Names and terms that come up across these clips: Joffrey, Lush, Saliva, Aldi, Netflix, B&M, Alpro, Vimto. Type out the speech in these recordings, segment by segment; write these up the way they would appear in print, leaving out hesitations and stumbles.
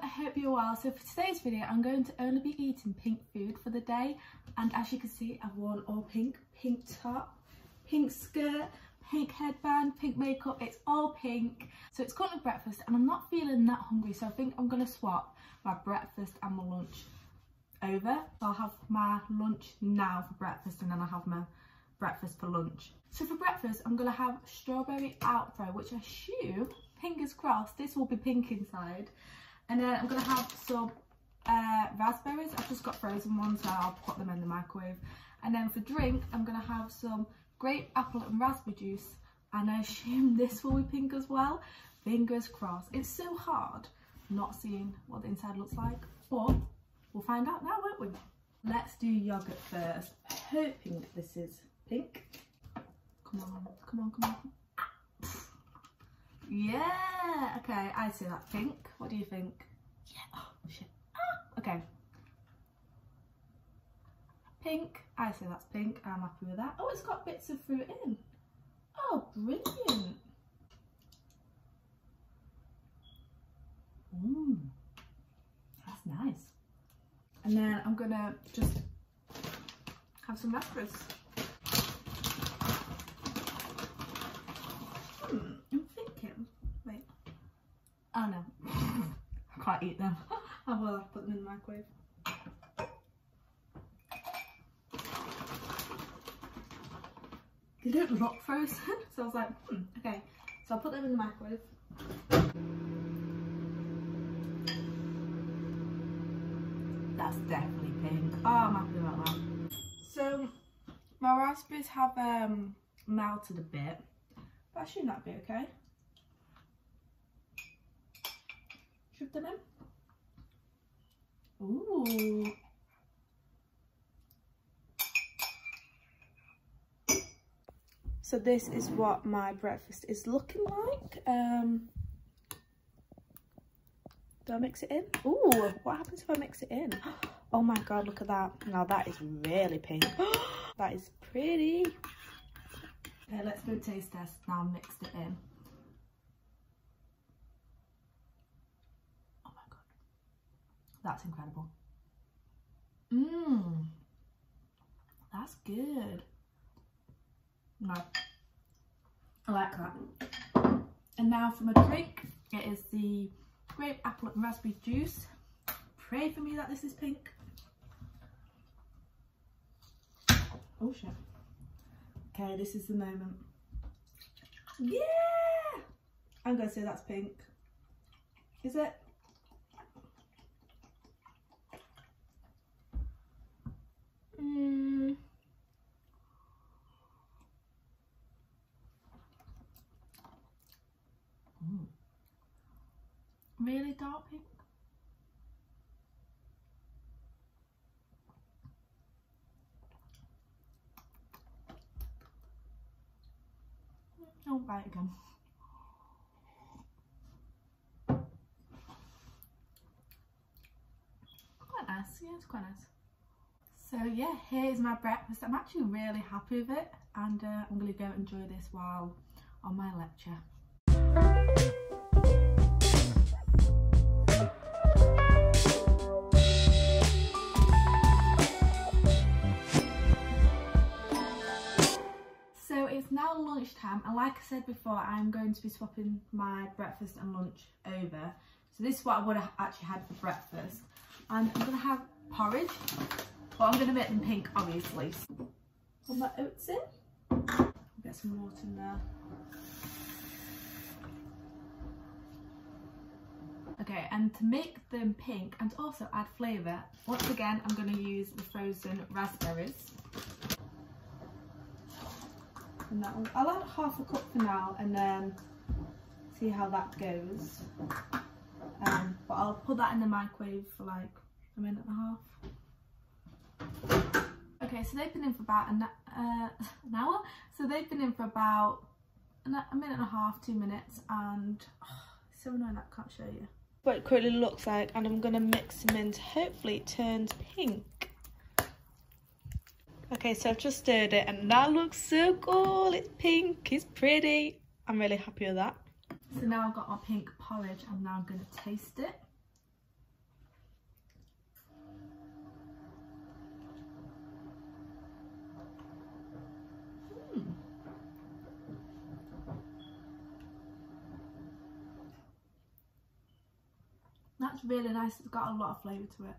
everyone, I hope you're well. So for today's video I'm going to only be eating pink food for the day, and as you can see I've worn all pink. Pink top, pink skirt, pink headband, pink makeup, it's all pink. So it's currently breakfast and I'm not feeling that hungry, so I think I'm going to swap my breakfast and my lunch over. So I'll have my lunch now for breakfast and then I'll have my breakfast for lunch. So for breakfast I'm going to have strawberry Alpro, which I assume, fingers crossed, this will be pink inside. And then I'm going to have some raspberries. I've just got frozen ones, so I'll put them in the microwave. And then for drink I'm going to have some grape, apple and raspberry juice, and I assume this will be pink as well. Fingers crossed. It's so hard not seeing what the inside looks like, but we'll find out now, won't we? Let's do yogurt first, hoping that this is pink. Come on, come on, come on. Yeah, okay, I see that pink. What do you think? Yeah, oh shit. Ah, okay. Pink, I say that's pink, I'm happy with that. Oh, it's got bits of fruit in. Oh, brilliant. Mmm, that's nice. And then I'm gonna just have some raspberries. Oh no, I can't eat them. I will have to put them in the microwave. They don't look frozen, so I was like, okay. So I'll put them in the microwave. That's definitely pink. Oh, I'm happy about that. So, my raspberries have melted a bit, but I assume that'd be okay. Them in. Ooh. So this is what my breakfast is looking like. Do I mix it in? Ooh, what happens if I mix it in? Oh my god, look at that. Now that is really pink. That is pretty. Okay, let's do a taste test. Now I've mixed it in. That's incredible. Mmm, that's good. No, I like that. And now for my drink, it is the grape, apple and raspberry juice. Pray for me that this is pink. Oh shit. Okay, this is the moment. Yeah! I'm gonna say that's pink. Is it? Really dark pink. I'll buy it again. Quite nice, yeah, it's quite nice. So yeah, here's my breakfast. I'm actually really happy with it, and I'm gonna go enjoy this while on my lecture. Now lunchtime, and like I said before, I'm going to be swapping my breakfast and lunch over. So this is what I would have actually had for breakfast, and I'm gonna have porridge, but I'm gonna make them pink obviously. Put my oats in, get some water in there. Okay, and to make them pink and also add flavour, once again I'm gonna use the frozen raspberries. That one. I'll add half a cup for now and then see how that goes, but I'll put that in the microwave for like a minute and a half. Okay, so they've been in for about an hour, so they've been in for about a minute and a half, 2 minutes, and oh, it's so annoying that I can't show you what it currently looks like, and I'm going to mix them in to hopefully it turns pink. Okay, so I've just stirred it and that looks so cool. It's pink, it's pretty. I'm really happy with that. So now I've got our pink porridge and now I'm going to taste it. That's really nice. It's got a lot of flavour to it.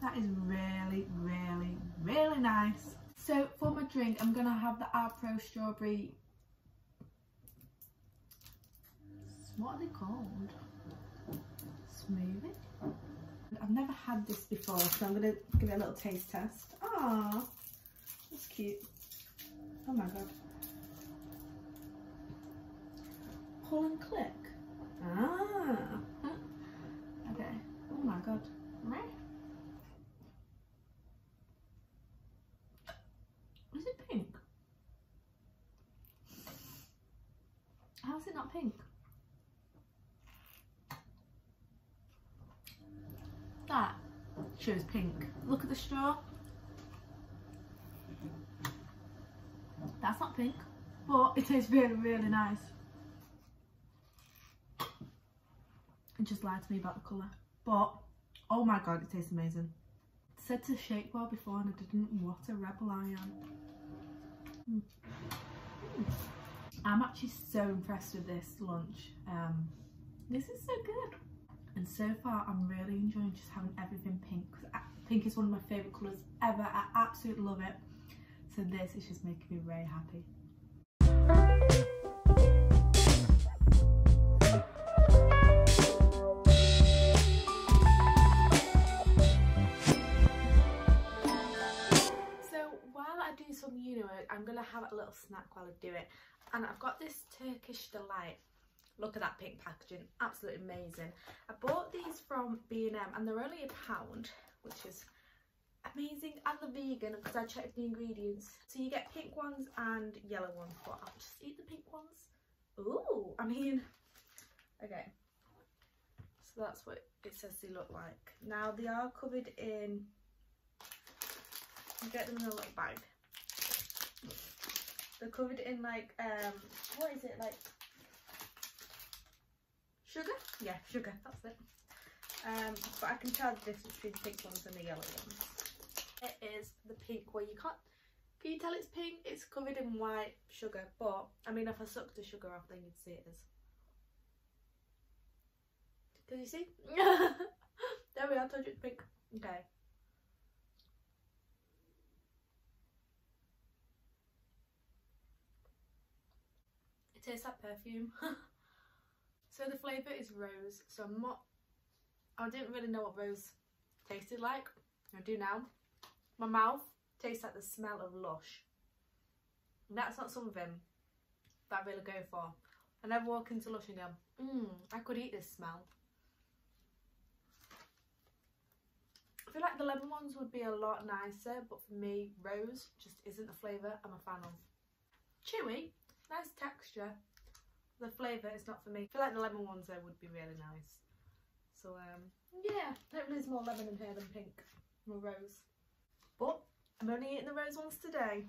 That is really, really, really nice. So for my drink, I'm going to have the Alpro strawberry. What are they called? Smoothie? I've never had this before, so I'm going to give it a little taste test. Aww, that's cute. Oh my god. Pull and click. Ah. Okay. Oh my god. Is it pink? How is it not pink? That shows pink. Look at the straw. That's not pink, but it tastes really, really nice. It just lied to me about the colour, but oh my god, it tastes amazing. I said to shake well before and I didn't. What a rebel I am. I'm actually so impressed with this lunch. This is so good. And so far I'm really enjoying just having everything pink, because pink is one of my favourite colours ever. I absolutely love it. So this is just making me very happy. So while I do some uni work, I'm going to have a little snack while I do it. And I've got this Turkish Delight. Look at that pink packaging, absolutely amazing. I bought these from B&M and they're only £1, which is amazing. And they're vegan because I checked the ingredients. So you get pink ones and yellow ones, but I'll just eat the pink ones. Ooh, I mean, okay. So that's what it says they look like. Now they are covered in, you get them in a little bag. They're covered in like, what is it like? Sugar? Yeah, sugar, that's it. But I can tell the difference between the pink ones and the yellow ones. It is the pink one. You can't, can you tell it's pink? It's covered in white sugar, but I mean, if I sucked the sugar off, then you'd see it is. Can you see? There we are, I told you it's pink. Okay. It tastes like perfume. So the flavour is rose, so I'm not, I didn't really know what rose tasted like. I do now. My mouth tastes like the smell of Lush. And that's not something that I really go for. I never walk into Lush and go, I could eat this smell. I feel like the lemon ones would be a lot nicer, but for me, rose just isn't the flavour I'm a fan of. Chewy, nice texture. The flavour is not for me. I feel like the lemon ones there would be really nice. So yeah, hopefully there's more lemon in here than pink. More rose. But I'm only eating the rose ones today.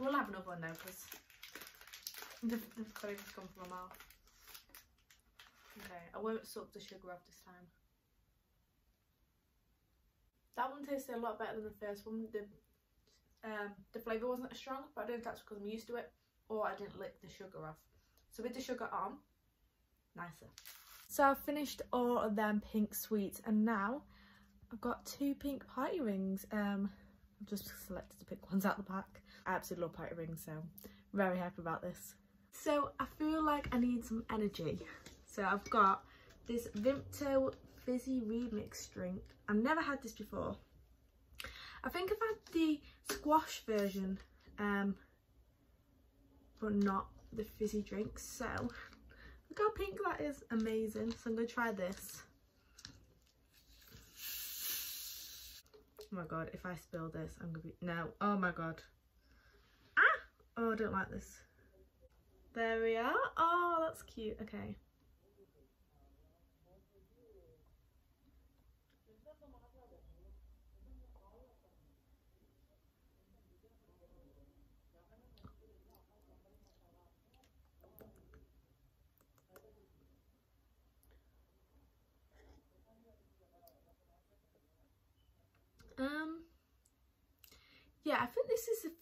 We'll have another one though, because the flavour's gone from my mouth. Okay, I won't suck the sugar off this time. That one tasted a lot better than the first one. The flavour wasn't as strong, but I don't know if that's because I'm used to it, or I didn't lick the sugar off. So with the sugar on, nicer. So I've finished all of them pink sweets and now I've got two pink party rings. I've just selected the pink ones out of the pack. I absolutely love party rings, so very happy about this. So I feel like I need some energy. So I've got this Vimto fizzy remix drink. I've never had this before. I think I've had the squash version, but not the fizzy drink. So look how pink that is, amazing. So I'm gonna try this. Oh my god, if I spill this I'm gonna be, no, oh my god, oh I don't like this. There we are. Oh, that's cute. Okay, yeah, I think this is the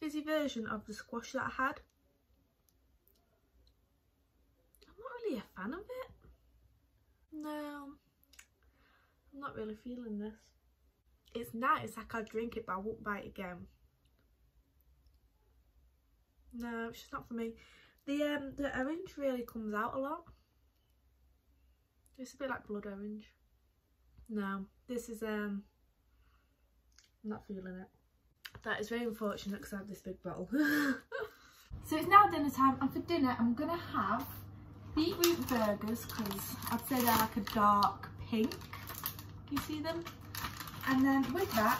fizzy version of the squash that I had. I'm not really a fan of it. No, I'm not really feeling this. It's nice, like I'll drink it, but I won't buy it again. No, it's just not for me. The orange really comes out a lot. It's a bit like blood orange. No, this is I'm not feeling it. That is very unfortunate because I have this big bottle. So it's now dinner time, and for dinner I'm gonna have beetroot burgers because I'd say they're like a dark pink. Can you see them? And then with that,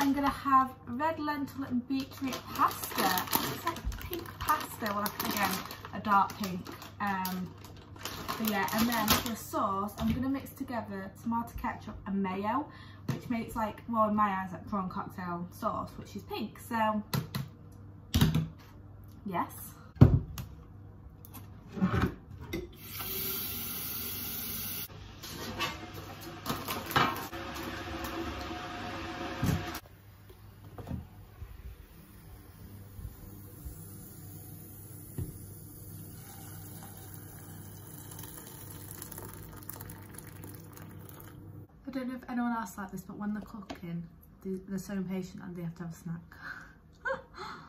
I'm gonna have red lentil and beetroot pasta. It's like pink pasta, well again, a dark pink. But yeah, and then for the sauce, I'm gonna mix together tomato ketchup and mayo, which makes like, well in my eyes, like prawn cocktail sauce, which is pink, so yes. I don't know if anyone else like this, but when they're cooking, they're so impatient and they have to have a snack.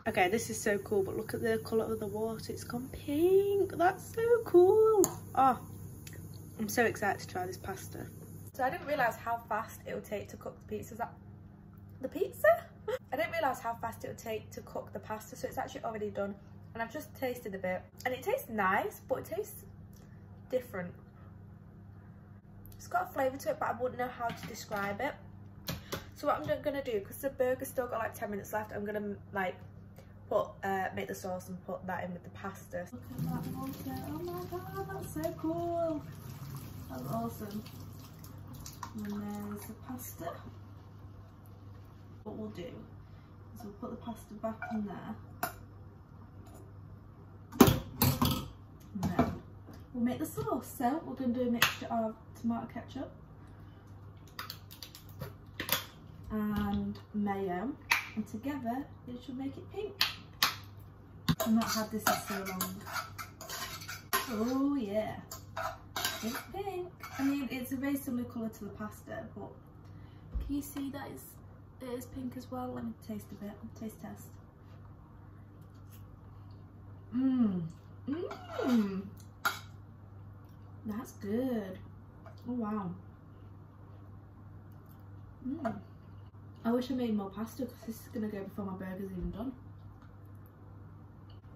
Okay, this is so cool, but look at the colour of the water. It's gone pink. That's so cool. Oh, I'm so excited to try this pasta. So I didn't realise how fast it would take to cook the pizza. Is that the pizza? I didn't realise how fast it would take to cook the pasta, so it's actually already done. And I've just tasted a bit. And it tastes nice, but it tastes different. It's got a flavour to it, but I wouldn't know how to describe it. So what I'm going to do, because the burger's still got like 10 minutes left, I'm going to like put, make the sauce and put that in with the pasta. Look at that water. Oh my god, that's so cool. That's awesome. And then there's the pasta. What we'll do is we'll put the pasta back in there. And then we'll make the sauce. So we're going to do a mixture of tomato ketchup and mayo, and together it should make it pink. I've not had this in so long. Oh yeah, it's pink. I mean, it's a very similar colour to the pasta, but can you see that it is pink as well? Let me taste a bit. Taste test. That's good. Oh wow. I wish I made more pasta because this is going to go before my burger's even done.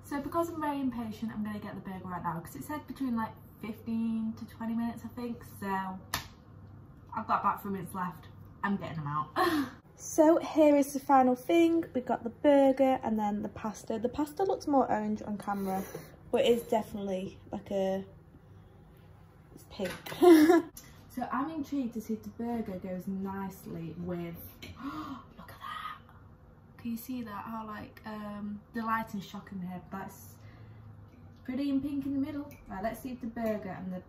So because I'm very impatient, I'm going to get the burger right now because it said between like 15 to 20 minutes I think. So I've got about 3 minutes left. I'm getting them out. So here is the final thing. We've got the burger and then the pasta. The pasta looks more orange on camera, but it is definitely like a pink. So I'm intrigued to see if the burger goes nicely with look at that. Can you see that? How like the lighting's shocking here, but it's pretty and pink in the middle. Right, let's see if the burger and the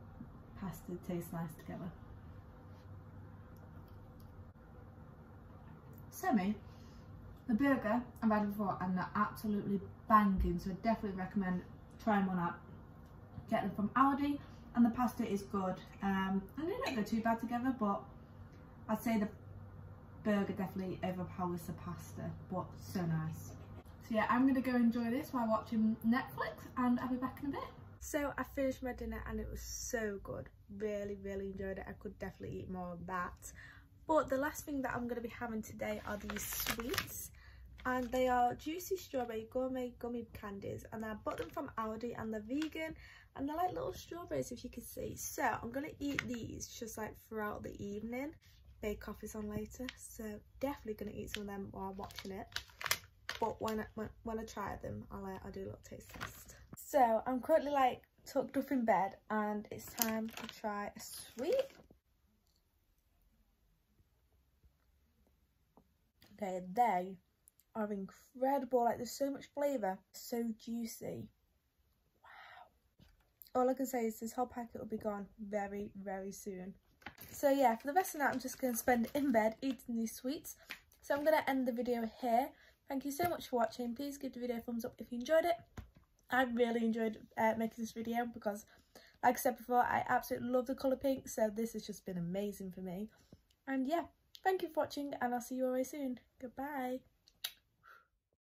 pasta taste nice together. Semi. The burger I've had before and they're absolutely banging, so I definitely recommend trying one out. Get them from Aldi. And the pasta is good. And they don't go too bad together, but I'd say the burger definitely overpowers the pasta, but so nice. So yeah, I'm gonna go enjoy this while watching Netflix and I'll be back in a bit. So I finished my dinner and it was so good. Really, really enjoyed it. I could definitely eat more of that. But the last thing that I'm gonna be having today are these sweets. And they are juicy strawberry gourmet gummy candies, and I bought them from Aldi and they're vegan and they're like little strawberries if you can see. So I'm gonna eat these just like throughout the evening. Bake Off is on later, so definitely gonna eat some of them while watching it. But when I try them, I'll do a little taste test. So I'm currently like tucked up in bed and it's time to try a sweet. Okay, they are incredible. Like, there's so much flavour, so juicy. Wow. All I can say is this whole packet will be gone very, very soon. So yeah, for the rest of the night I'm just going to spend in bed eating these sweets. So I'm going to end the video here. Thank you so much for watching. Please give the video a thumbs up if you enjoyed it, I really enjoyed making this video because, like I said before, I absolutely love the colour pink, so this has just been amazing for me. And yeah, thank you for watching, and I'll see you all very soon. Goodbye.